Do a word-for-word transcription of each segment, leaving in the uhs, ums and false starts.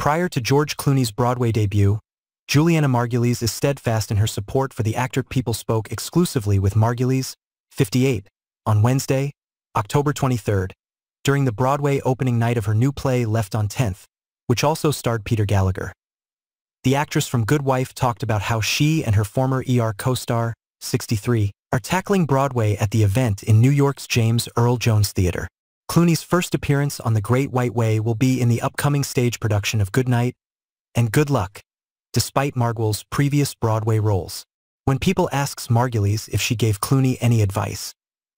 Prior to George Clooney's Broadway debut, Julianna Margulies is steadfast in her support for the actor. People spoke exclusively with Margulies, fifty-eight, on Wednesday, October twenty-third, during the Broadway opening night of her new play Left on tenth, which also starred Peter Gallagher. The actress from Good Wife talked about how she and her former E R co-star, sixty-three, are tackling Broadway at the event in New York's James Earl Jones Theater. Clooney's first appearance on The Great White Way will be in the upcoming stage production of Good Night and Good Luck, despite Margulies' previous Broadway roles. When people asks Margulies if she gave Clooney any advice,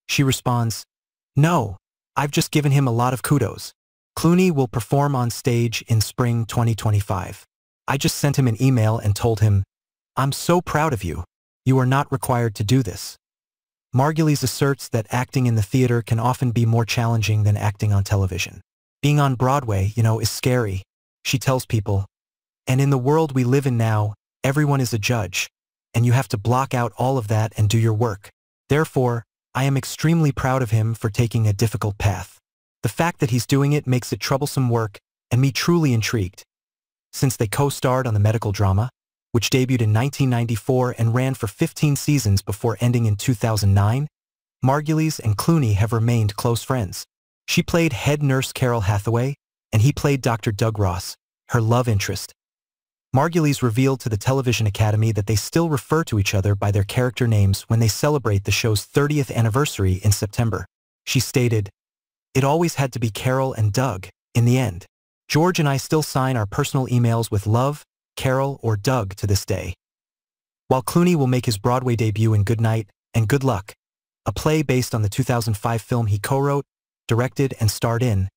she responds, "No, I've just given him a lot of kudos." Clooney will perform on stage in spring twenty twenty-five. "I just sent him an email and told him, I'm so proud of you. You are not required to do this." Margulies asserts that acting in the theater can often be more challenging than acting on television. "Being on Broadway, you know, is scary," she tells people. "And in the world we live in now, everyone is a judge, and you have to block out all of that and do your work. Therefore, I am extremely proud of him for taking a difficult path. The fact that he's doing it makes it troublesome work, and me truly intrigued." Since they co-starred on the medical drama, which debuted in nineteen ninety-four and ran for fifteen seasons before ending in two thousand nine, Margulies and Clooney have remained close friends. She played head nurse Carol Hathaway, and he played Doctor Doug Ross, her love interest. Margulies revealed to the Television Academy that they still refer to each other by their character names when they celebrate the show's thirtieth anniversary in September. She stated, "It always had to be Carol and Doug, in the end. George and I still sign our personal emails with love, Carol or Doug to this day." While Clooney will make his Broadway debut in Good Night and Good Luck, a play based on the two thousand five film he co-wrote, directed, and starred in,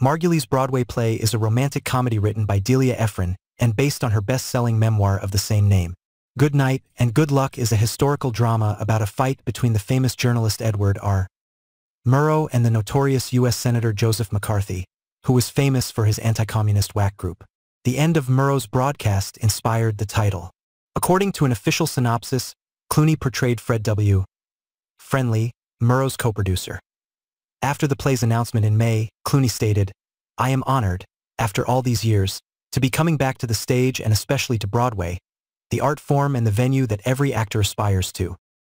Margulies' Broadway play is a romantic comedy written by Delia Ephron and based on her best-selling memoir of the same name. Good Night and Good Luck is a historical drama about a fight between the famous journalist Edward R. Murrow and the notorious U S Senator Joseph McCarthy, who was famous for his anti-communist whack group. The end of Murrow's broadcast inspired the title. According to an official synopsis, Clooney portrayed Fred W. Friendly, Murrow's co-producer. After the play's announcement in May, Clooney stated, "I am honored, after all these years, to be coming back to the stage and especially to Broadway, the art form and the venue that every actor aspires to.